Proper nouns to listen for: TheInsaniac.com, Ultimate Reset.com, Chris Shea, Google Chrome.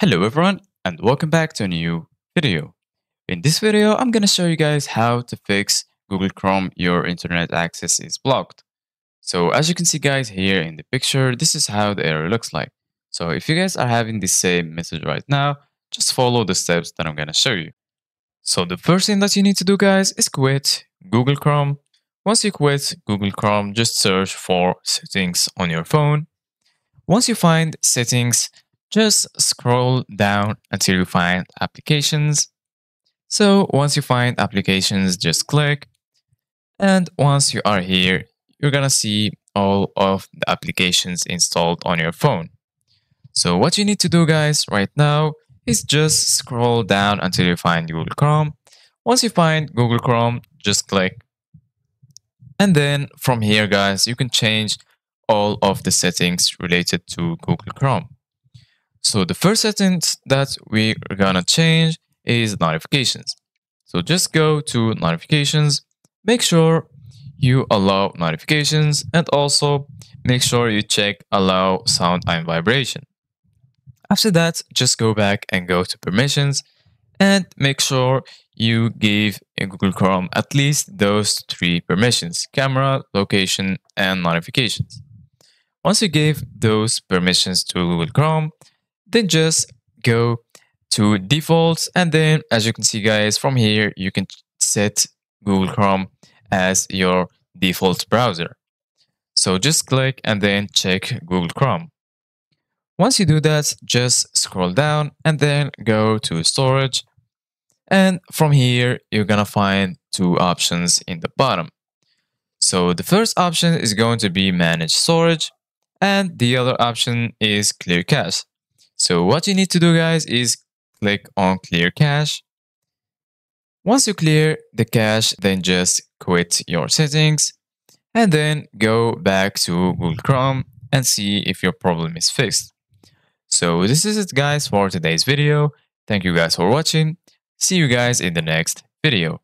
Hello everyone, and welcome back to a new video. In this video, I'm gonna show you guys how to fix Google Chrome your internet access is blocked. So as you can see guys here in the picture, this is how the error looks like. So if you guys are having the same message right now, just follow the steps that I'm gonna show you. So the first thing that you need to do guys is quit Google Chrome. Once you quit Google Chrome, just search for settings on your phone. Once you find settings, just scroll down until you find applications. So once you find applications, just click. And once you are here, you're gonna see all of the applications installed on your phone. So what you need to do guys right now is just scroll down until you find Google Chrome. Once you find Google Chrome, just click. And then from here guys, you can change all of the settings related to Google Chrome. So the first settings that we're gonna change is notifications. So just go to notifications, make sure you allow notifications, and also make sure you check allow sound and vibration. After that, just go back and go to permissions and make sure you give Google Chrome at least those three permissions: camera, location, and notifications. Once you give those permissions to Google Chrome, then just go to defaults, and then as you can see guys from here, you can set Google Chrome as your default browser. So just click and then check Google Chrome. Once you do that, just scroll down and then go to storage. And from here, you're gonna find two options in the bottom. So the first option is going to be manage storage, and the other option is clear cache. So what you need to do guys is click on clear cache. Once you clear the cache, then just quit your settings and then go back to Google Chrome and see if your problem is fixed. So this is it guys for today's video. Thank you guys for watching. See you guys in the next video.